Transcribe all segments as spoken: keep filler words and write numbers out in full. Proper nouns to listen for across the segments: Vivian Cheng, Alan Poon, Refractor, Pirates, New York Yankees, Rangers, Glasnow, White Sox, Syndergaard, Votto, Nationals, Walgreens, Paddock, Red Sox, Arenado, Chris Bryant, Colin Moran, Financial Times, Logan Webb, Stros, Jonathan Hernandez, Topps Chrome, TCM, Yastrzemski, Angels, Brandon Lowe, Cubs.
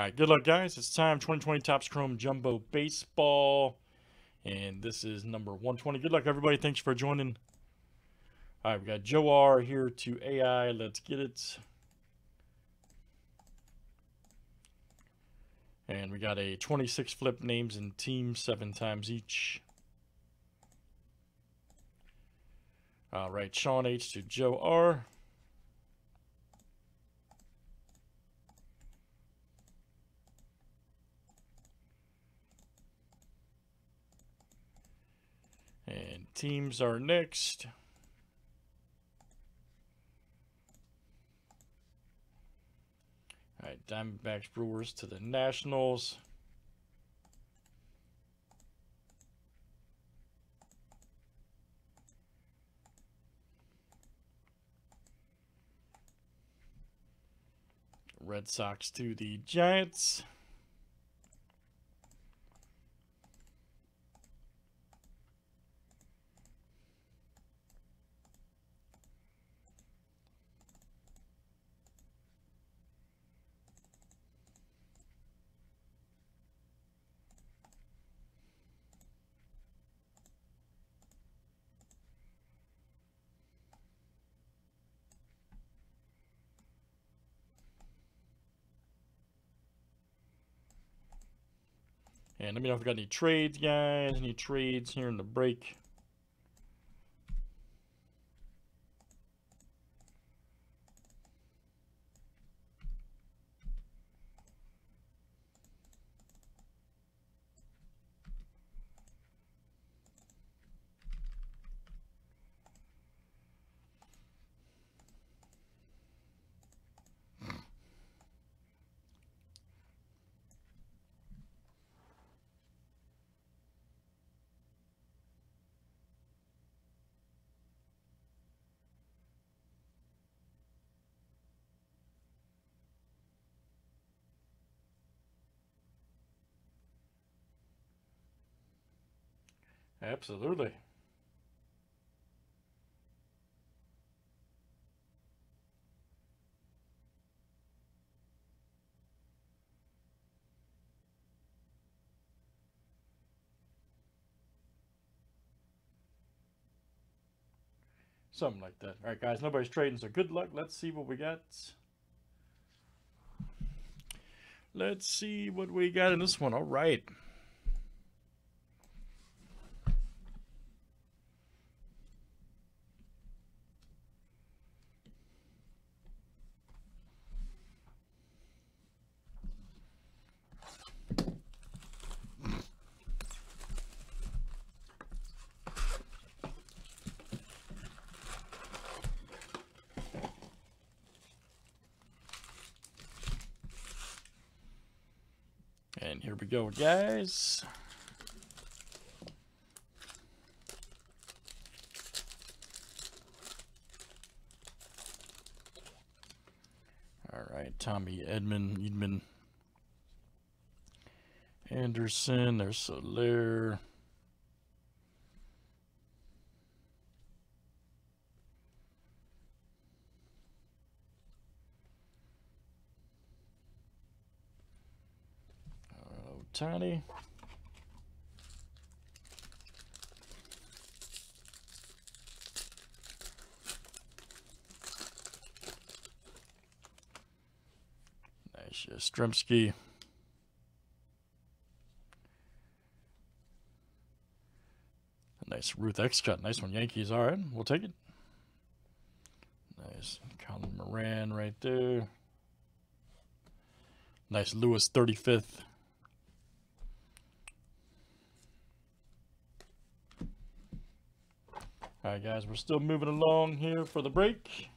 All right, good luck, guys. It's time, twenty twenty Topps Chrome Jumbo Baseball. And this is number one twenty. Good luck, everybody. Thanks for joining. All right, we got Joe R here to A I. Let's get it. And we got a twenty-six flip, names and teams, seven times each. All right, Sean H to Joe R. And teams are next. All right, Diamondbacks, Brewers to the Nationals. Red Sox to the Giants. And let me know if we got any trades, guys. Any trades here in the break? Absolutely. Something like that. All right, guys, nobody's trading, so good luck. Let's see what we got. Let's see what we got in this one. All right. And here we go, guys. All right, Tommy Edman, Edman, Anderson, there's Soler. Tiny. Nice, Yastrzemski. Nice Ruth X cut. Nice one, Yankees. All right, we'll take it. Nice Colin Moran right there. Nice Lewis thirty-fifth. All right, guys, we're still moving along here for the break.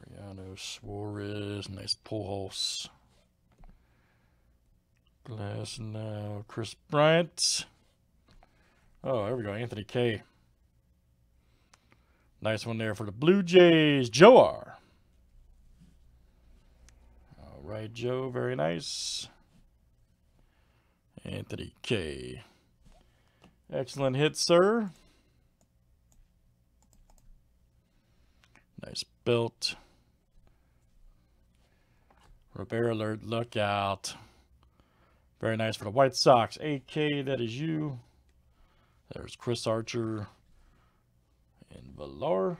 Lariano, Suarez, nice Pujols. Glasnow, Chris Bryant. Oh, there we go, Anthony K. Nice one there for the Blue Jays, Joe R. All right, Joe, very nice. Anthony K. Excellent hit, sir. Nice belt. Robert alert, look out. Very nice for the White Sox. A K, that is you. There's Chris Archer and Villar.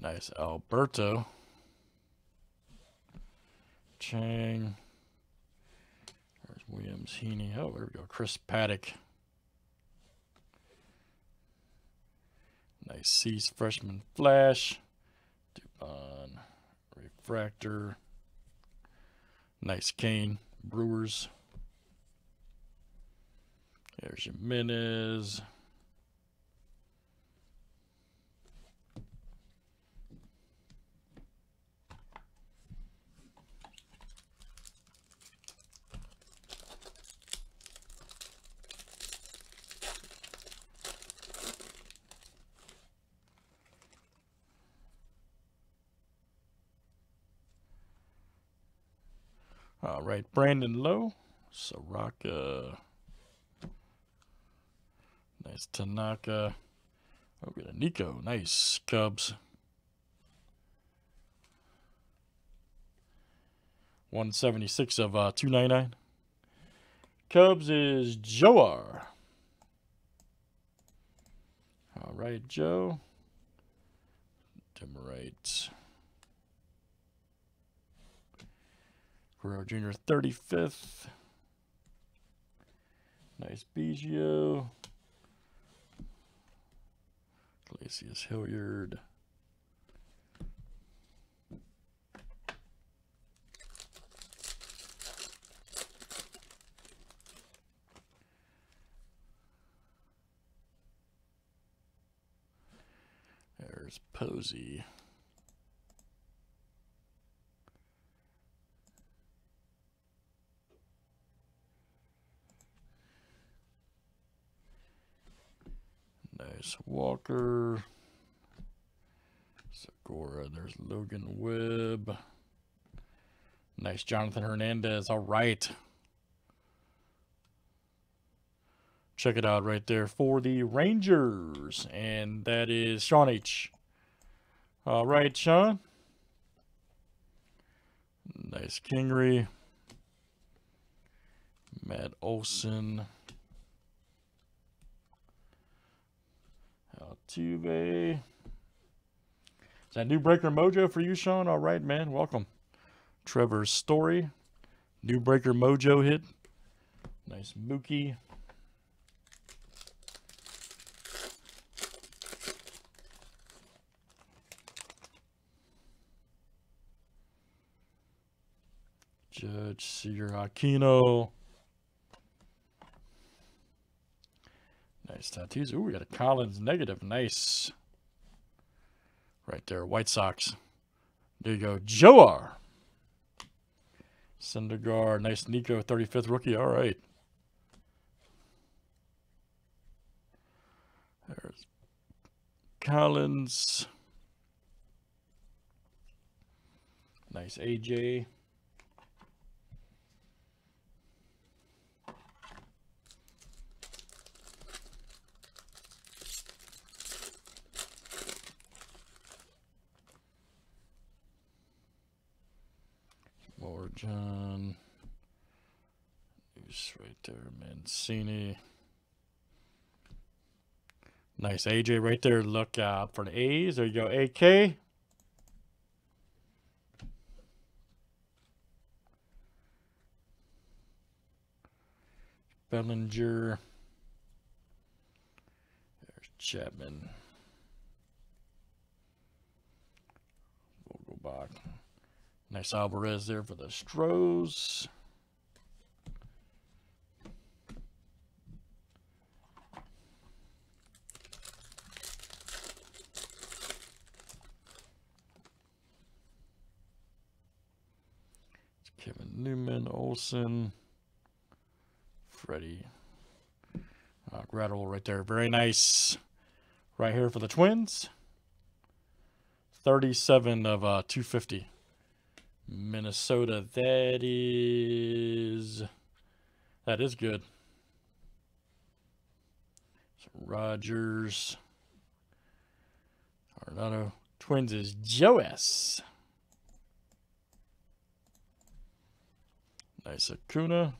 Nice Alberto. Chang. There's Williams, Heaney. Oh, there we go. Chris Paddock. Nice Cease, freshman Flash. Dubon, Refractor. Nice Kane, Brewers. There's Jimenez. All right, Brandon Lowe, Soraka, nice Tanaka, oh, we got a Nico, nice Cubs. one seventy-six of uh, two ninety-nine. Cubs is Joar. All right, Joe. Demerite. Guerrero Junior thirty-fifth. Nice Biggio. Iglesias Hilliard. There's Posey. Walker, Segura, there's Logan Webb. Nice Jonathan Hernandez. All right. Check it out right there for the Rangers. And that is Sean H. All right, Sean. Nice Kingery. Matt Olson. Altuve. Is that new breaker mojo for you, Sean? All right, man. Welcome. Trevor's Story. New breaker mojo hit. Nice Mookie. Judge, Seager, Aquino. Nice tattoos. Ooh, we got a Collins negative. Nice. Right there. White Sox. There you go. Joar. Syndergaard. Nice Nico. thirty-fifth rookie. All right. There's Collins. Nice A J. John, he's right there, Mancini. Nice A J right there. Look out for the A's. There you go, A K. Bellinger. There's Chapman. Vogelbach. Nice Alvarez there for the Stros. Newman, Olsen, Freddie. Uh, Gratterall right there. Very nice. Right here for the Twins. thirty-seven of two fifty. Minnesota, that is... That is good. So Rogers. Arenado. Twins is Joas. Nice Acuna.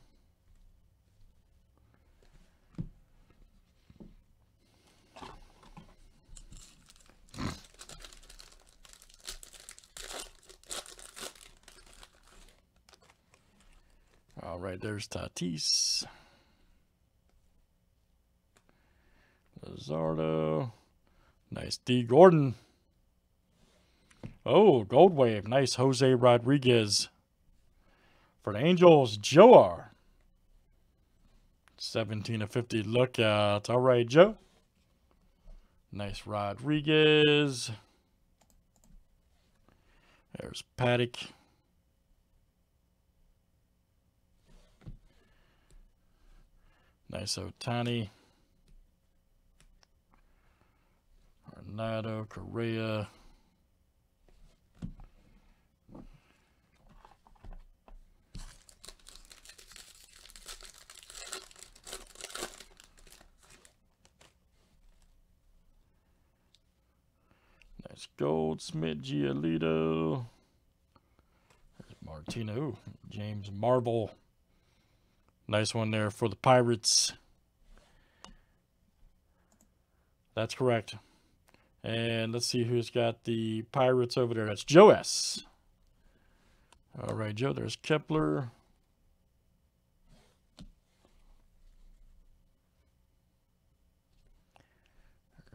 All right, there's Tatis. Luzardo. Nice D. Gordon. Oh, Gold Wave. Nice Jose Rodriguez. For the Angels, Joar. seventeen of fifty. Look out. All right, Joe. Nice Rodriguez. There's Paddock. Nice Otani. Arenado, Correa. Nice Goldsmith, Giolito. There's Martino. Ooh, James Marvel. Nice one there for the Pirates. That's correct. And let's see who's got the Pirates over there. That's Joas. All right, Joe. There's Kepler.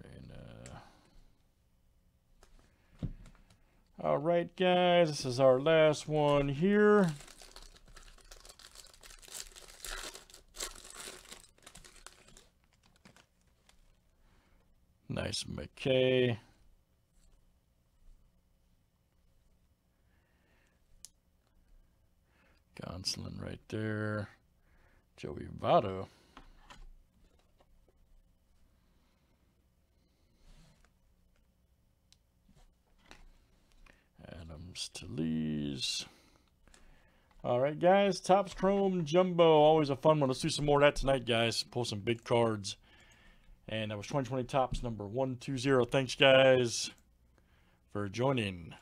And, uh... All right, guys. This is our last one here. Nice McKay. Gonsolin right there. Joey Votto. Adams to Lees. All right, guys. Topps Chrome Jumbo. Always a fun one. Let's do some more of that tonight, guys. Pull some big cards. And that was twenty twenty Topps number one two zero. Thanks, guys, for joining.